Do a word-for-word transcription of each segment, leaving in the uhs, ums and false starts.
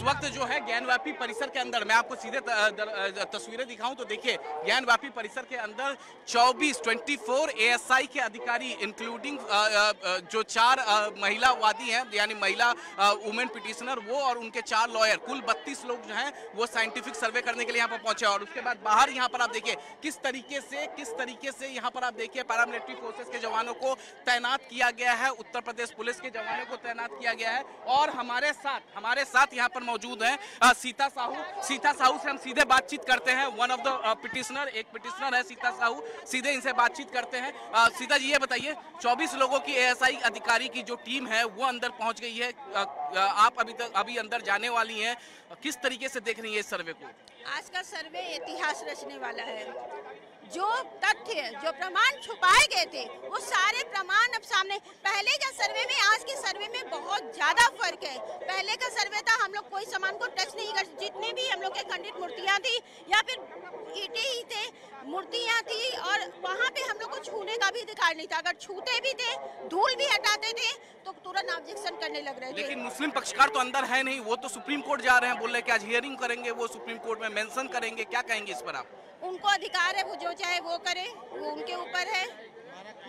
इस वक्त जो है ज्ञानवापी परिसर के अंदर, मैं आपको सीधे तस्वीरें दिखाऊं तो देखिए ज्ञानवापी परिसर के अंदर चौबीस चौबीस एएसआई के अधिकारी इंक्लूडिंग जो चार महिलावादी हैं यानी महिला वुमेन पिटिशनर वो और उनके चार लॉयर, कुल बत्तीस लोग जो हैं वो साइंटिफिक सर्वे करने के लिए यहाँ पर पहुंचे। और उसके बाद बाहर यहाँ पर आप देखिए किस तरीके से किस तरीके से यहाँ पर आप देखिए पैरामिलिट्री फोर्सेस के जवानों को तैनात किया गया है, उत्तर प्रदेश पुलिस के जवानों को तैनात किया गया है। और हमारे साथ हमारे साथ यहाँ पर मौजूद है सीता साहू। सीता साहू से हम सीधे बातचीत करते हैं, वन ऑफ द पिटिशनर, एक पिटिशनर है सीता साहू, सीधे इनसे बातचीत करते हैं। सीता जी ये बताइए, चौबीस लोगों की एएसआई अधिकारी की जो टीम है वो अंदर पहुंच गई है, आप अभी तक अभी अंदर जाने वाली हैं, किस तरीके से देख रही है इस सर्वे को? आज का सर्वे इतिहास रचने वाला है। जो तथ्य जो प्रमाण छुपाए गए थे वो सारे प्रमाण अब सामने। पहले का सर्वे में आज के सर्वे में बहुत ज्यादा फर्क है। पहले का सर्वे था हम लोग कोई सामान को टच नहीं कर, जितने भी हम लोग के खंडित मूर्तियां थी या फिर ईटे ही थे, मूर्तियां थी और वहाँ पे हम लोग को छूने का भी अधिकार नहीं था। अगर छूते भी थे, धूल भी हटाते थे तो तुरंत ऑब्जेक्शन करने लग रहे थे। लेकिन मुस्लिम पक्षकार तो अंदर है नहीं, वो तो सुप्रीम कोर्ट जा रहे हैं, बोल रहे कि आज हियरिंग करेंगे, वो सुप्रीम कोर्ट में मेंशन करेंगे, क्या कहेंगे इस पर आप? उनको अधिकार है, वो जो चाहे वो करे, वो उनके ऊपर है।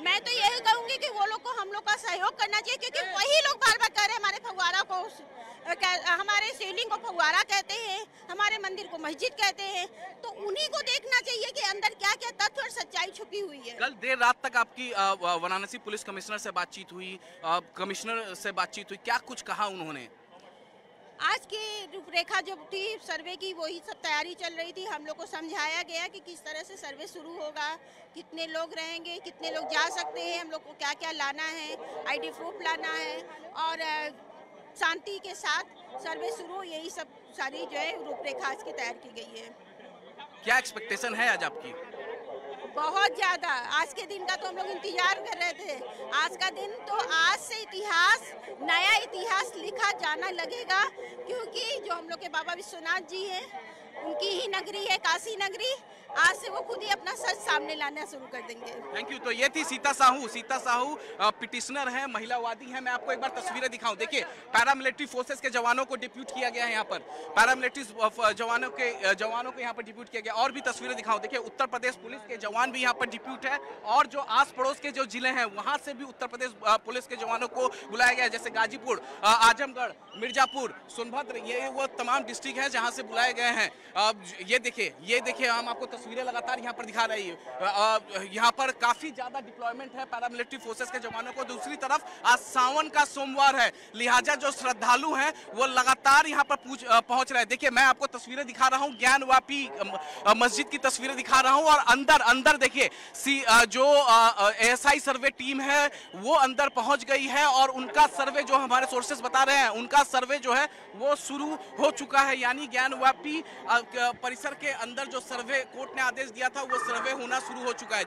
मैं तो यही कहूंगी कि वो लोग को हम लोग का सहयोग करना चाहिए, क्योंकि वही लोग बार बार कह रहे हैं हमारे फव्वारा को, हमारे शिवलिंग को फव्वारा कहते हैं, हमारे मंदिर को मस्जिद कहते हैं, तो उन्हीं को देखना चाहिए कि अंदर क्या क्या तथ्य और सच्चाई छुपी हुई है। कल देर रात तक आपकी वाराणसी पुलिस कमिश्नर से बातचीत हुई, कमिश्नर से बातचीत हुई, क्या कुछ कहा उन्होंने? आज की रूपरेखा जो थी सर्वे की वही सब तैयारी चल रही थी। हम लोग को समझाया गया कि किस तरह से सर्वे शुरू होगा, कितने लोग रहेंगे, कितने लोग जा सकते हैं, हम लोग को क्या क्या लाना है, आईडी प्रूफ लाना है और शांति के साथ सर्वे शुरू, यही सब सारी जो है रूपरेखा आज की तैयार की गई है। क्या एक्सपेक्टेशन है आज आपकी? बहुत ज़्यादा, आज के दिन का तो हम लोग इंतजार कर रहे थे। आज का दिन तो आज से इतिहास, नया इतिहास लिखा जाना लगेगा, क्योंकि जो हम लोग के बाबा विश्वनाथ जी हैं उनकी ही नगरी है काशी नगरी, आज से वो खुद ही अपना सच सामने लाना शुरू कर देंगे। Thank you. तो ये थी सीता साहू। सीता साहू पिटिशनर है, महिलावादी है। मैं आपको एक बार तस्वीरें दिखाऊं, देखिए पैरामिलिट्री फोर्सेस के जवानों को डिप्यूट किया गया है यहाँ पर, पैरामिलिट्री जवानों के जवानों को यहाँ पर डिप्यूट किया गया। और भी तस्वीरें दिखाऊं, देखिए उत्तर प्रदेश पुलिस के जवान भी यहाँ पर डिप्यूट है और जो आस पड़ोस के जो जिले हैं वहाँ से भी उत्तर प्रदेश पुलिस के जवानों को बुलाया गया है, जैसे गाजीपुर, आजमगढ़, मिर्जापुर, सोनभद्र, ये वो तमाम डिस्ट्रिक्ट है जहाँ से बुलाए गए हैं। अब ये देखिए ये देखिए हम आपको तस्वीरें लगातार यहाँ पर दिखा रही है, यहाँ पर काफी ज्यादा डिप्लॉयमेंट है पैरामिलिट्री फोर्सेस के जवानों को। दूसरी तरफ आज सावन का सोमवार है, लिहाजा जो श्रद्धालु हैं वो लगातार यहाँ पर पहुंच रहे हैं। देखिए मैं आपको तस्वीरें दिखा रहा हूँ, ज्ञानवापी मस्जिद की तस्वीरें दिखा रहा हूँ और अंदर अंदर देखिए जो एएसआई सर्वे टीम है वो अंदर पहुंच गई है और उनका सर्वे जो हमारे सोर्सेस बता रहे हैं उनका सर्वे जो है वो शुरू हो चुका है। यानी ज्ञानवापी परिसर के अंदर जो सर्वे कोर्ट ने आदेश दिया था वो सर्वे होना शुरू हो चुका है।